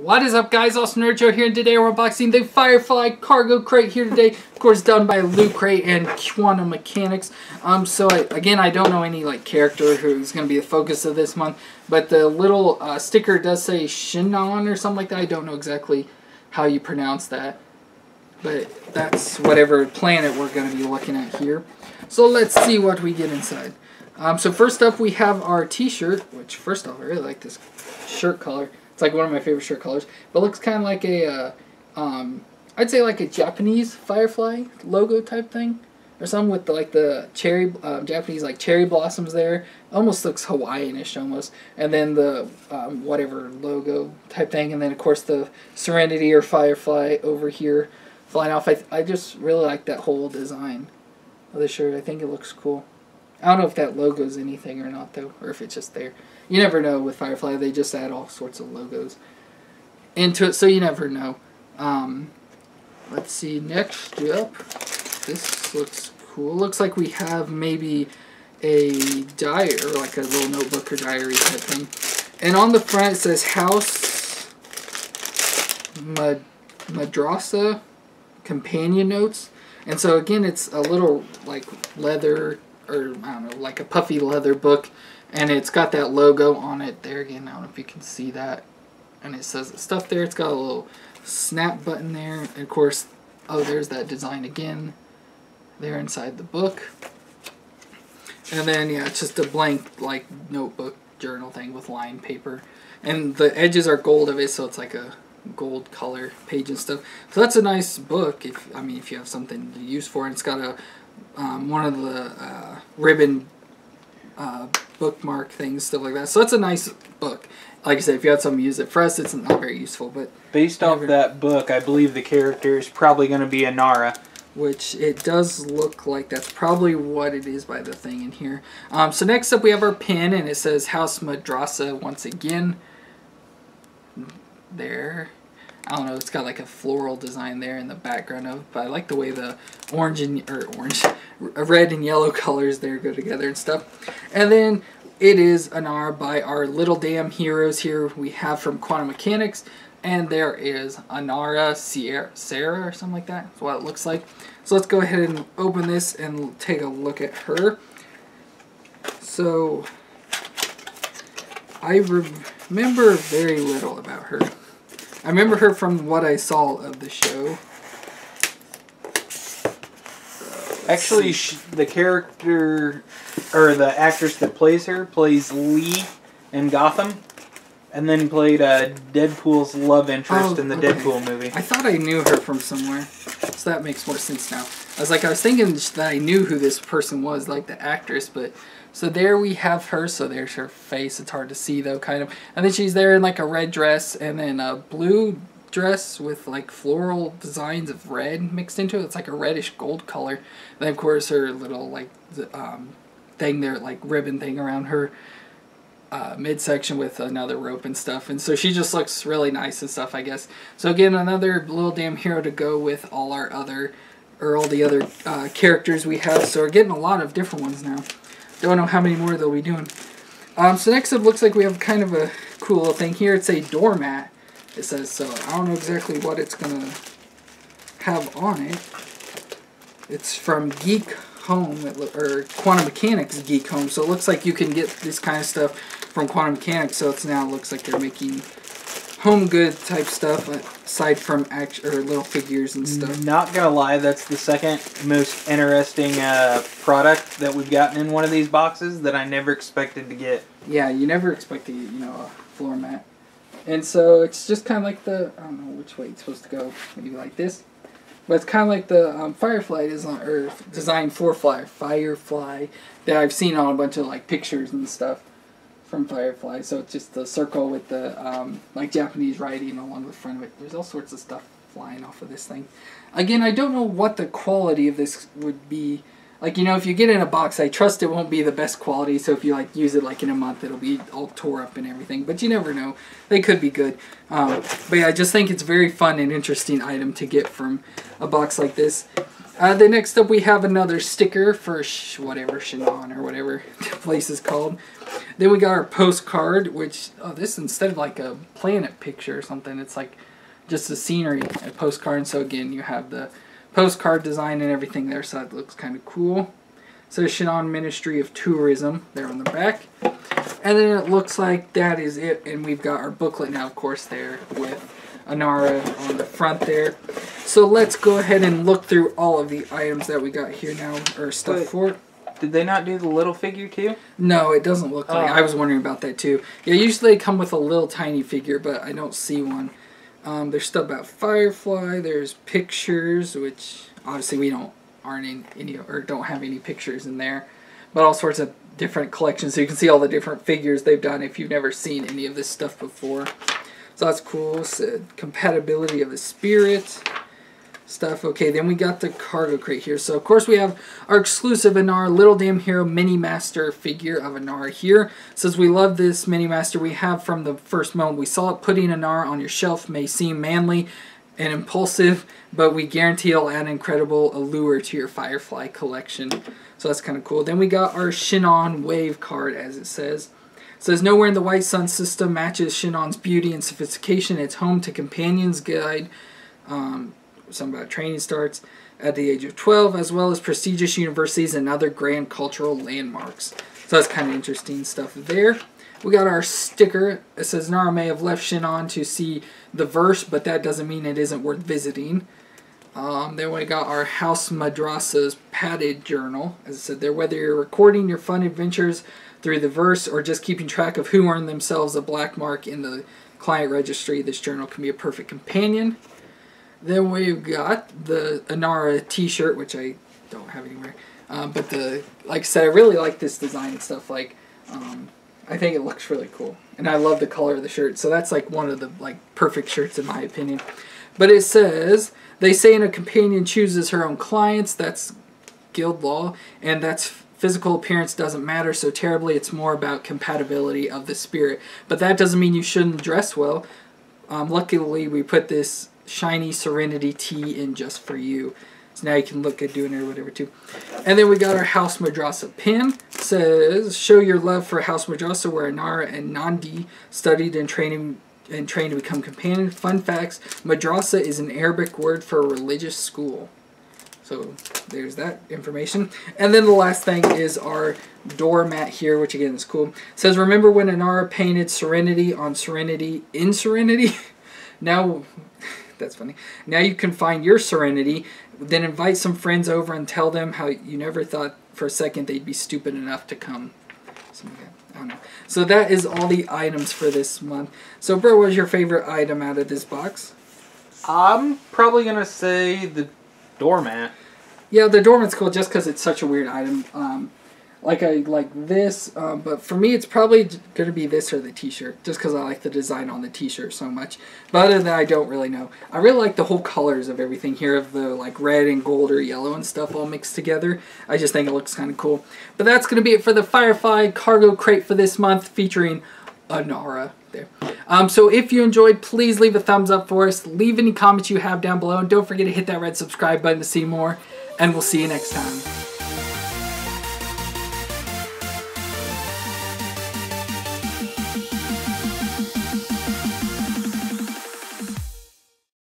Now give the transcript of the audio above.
What is up, guys? Austin Nerdjo here, and today we're unboxing the Firefly cargo crate here today. Of course, done by Loot Crate and Quantum Mechanics. I don't know any character who's going to be the focus of this month, but the little sticker does say Sihnon or something like that. I don't know exactly how you pronounce that, but that's whatever planet we're going to be looking at here. So let's see what we get inside. So first up, we have our t-shirt, which first off, I really like this shirt color. It's like one of my favorite shirt colors, but it looks kind of like a, I'd say like a Japanese Firefly logo type thing, or something with the cherry, Japanese cherry blossoms there. Almost looks Hawaiian-ish almost, and then the whatever logo type thing, and then of course the Serenity or Firefly over here flying off. I just really like that whole design of the shirt. I think it looks cool. I don't know if that logo's anything or not, though, or if it's just there. You never know with Firefly. They just add all sorts of logos into it, so you never know. Let's see. Next up, this looks cool. Looks like we have maybe a diary, or a little notebook or diary type thing. And on the front, it says House Madrassa Companion Notes. And so, again, it's a little, leather, or I don't know, a puffy leather book, and it's got that logo on it there. Again, I don't know if you can see that, and it says the stuff there. It's got a little snap button there, and of course, oh, there's that design again there inside the book. And then yeah, it's just a blank notebook journal thing with lined paper, and the edges are gold of it, so it's like a gold color page and stuff. So that's a nice book if you have something to use for. And it's got a one of the ribbon bookmark things, stuff like that. So that's a nice book. Like I said, if you had something to use it for us, it's not very useful. But based off that book, I believe the character is probably going to be Inara. Which it does look like that's probably what it is by the thing in here. So next up we have our pen, and it says House Madrassa once again. There. I don't know, it's got a floral design there in the background of it, but I like the way the red and yellow colors there go together and stuff. And then it is Inara by our little damn heroes here we have from Quantum Mechanics, and there is Inara Serra or something like that. That's what it looks like. So let's go ahead and open this and take a look at her. So I remember very little about her. I remember her from what I saw of the show. Actually, the character, or the actress that plays her, plays Lee in Gotham, and then played Deadpool's love interest in the Deadpool movie. I thought I knew her from somewhere, so that makes more sense now. I was thinking that I knew who this person was, the actress, but... So there we have her. So there's her face. It's hard to see though, kind of. And then she's there in a red dress and then a blue dress with floral designs of red mixed into it. It's a reddish gold color. And then of course her little thing there, ribbon thing around her midsection with another rope and stuff. And so she just looks really nice and stuff, I guess. So again, another little damn hero to go with all our other, or all the other characters we have. So we're getting a lot of different ones now. Don't know how many more they'll be doing. So next up, looks like we have kind of a cool little thing here. It's a doormat, it says, so I don't know exactly what it's going to have on it. It's from Geek Home, or Quantum Mechanics Geek Home, so it looks like you can get this kind of stuff from Quantum Mechanics, so it's now looks like they're making home good type stuff, aside from little figures and stuff. Not gonna lie, that's the second most interesting product that we've gotten in one of these boxes that I never expected to get. Yeah, you never expect to get, a floor mat. And so it's just kind of I don't know which way it's supposed to go, maybe like this. But it's kind of like the Firefly design, or design for Firefly that I've seen on a bunch of pictures and stuff from Firefly. So it's just the circle with the Japanese writing along the front of it. There's all sorts of stuff flying off of this thing. Again, I don't know what the quality of this would be. If you get in a box, I trust it won't be the best quality, so if you use it in a month, it'll be all tore up and everything, but you never know. They could be good. But yeah, I just think it's a very fun and interesting item to get from a box like this. Then next up we have another sticker for Sihnon or whatever the place is called. Then we got our postcard, which, oh, this instead of like a planet picture or something, it's like just the scenery, a postcard. And so again, you have the postcard design and everything there, so it looks kind of cool. So Sihnon Ministry of Tourism there on the back. And then it looks like that is it. And we've got our booklet now, of course, there with Inara on the front there. So let's go ahead and look through all of the items that we got here now, or stuff for. Did they not do the little figure too? No, it doesn't look like. I was wondering about that too. Yeah, usually they come with a little tiny figure, but I don't see one. There's stuff about Firefly. There's pictures, which obviously we aren't in any, or don't have any pictures in there, but all sorts of different collections. So you can see all the different figures they've done if you've never seen any of this stuff before. So that's cool. So, compatibility of the spirit stuff. Okay, then we got the cargo crate here. So of course we have our exclusive Inara Little Damn Hero Mini Master figure of Inara here. Since we love this Mini Master, we have from the first moment we saw it, putting Inara on your shelf may seem manly and impulsive, but we guarantee it'll add an incredible allure to your Firefly collection. So that's kind of cool. Then we got our Sihnon Wave card, as it says. Says, nowhere in the White Sun system matches Shinnon's beauty and sophistication. It's home to companions guide, something about training starts at the age of 12, as well as prestigious universities and other grand cultural landmarks. So that's kind of interesting stuff there. We got our sticker. It says, Inara may have left Sihnon to see the verse, but that doesn't mean it isn't worth visiting. Then we got our House Madrassa's padded journal. As I said there, whether you're recording your fun adventures through the verse or just keeping track of who earned themselves a black mark in the client registry, this journal can be a perfect companion. Then we've got the Inara t-shirt, which I don't have anywhere. But like I said, I really like this design and stuff. Like, I think it looks really cool. And I love the color of the shirt. So that's like one of the perfect shirts in my opinion. But it says, they say a companion chooses her own clients, that's guild law, and that's physical appearance doesn't matter so terribly, it's more about compatibility of the spirit. But that doesn't mean you shouldn't dress well. Luckily, we put this shiny Serenity tee in just for you. So now you can look good doing it or whatever too. And then we got our House Madrassa pin. It says, show your love for House Madrassa where Inara and Nandi studied and trained to become companions. Fun facts, Madrassa is an Arabic word for a religious school. So there's that information. And then the last thing is our doormat here, which again is cool. It says, remember when Inara painted Serenity on Serenity in Serenity? Now, that's funny. Now you can find your Serenity, then invite some friends over and tell them how you never thought for a second they'd be stupid enough to come. I don't know. So that is all the items for this month. So, bro, what was your favorite item out of this box? I'm probably going to say the doormat. Yeah, the doormat's cool just because it's such a weird item. I like this, but for me it's probably going to be this or the t-shirt, just because I like the design on the t-shirt so much. But other than that, I don't really know. I really like the whole colors of everything here, of the red and gold or yellow and stuff all mixed together. I just think it looks kind of cool. But that's going to be it for the Firefly Cargo Crate for this month, featuring Inara there. So if you enjoyed, please leave a thumbs up for us. Leave any comments you have down below, and don't forget to hit that red subscribe button to see more, and we'll see you next time.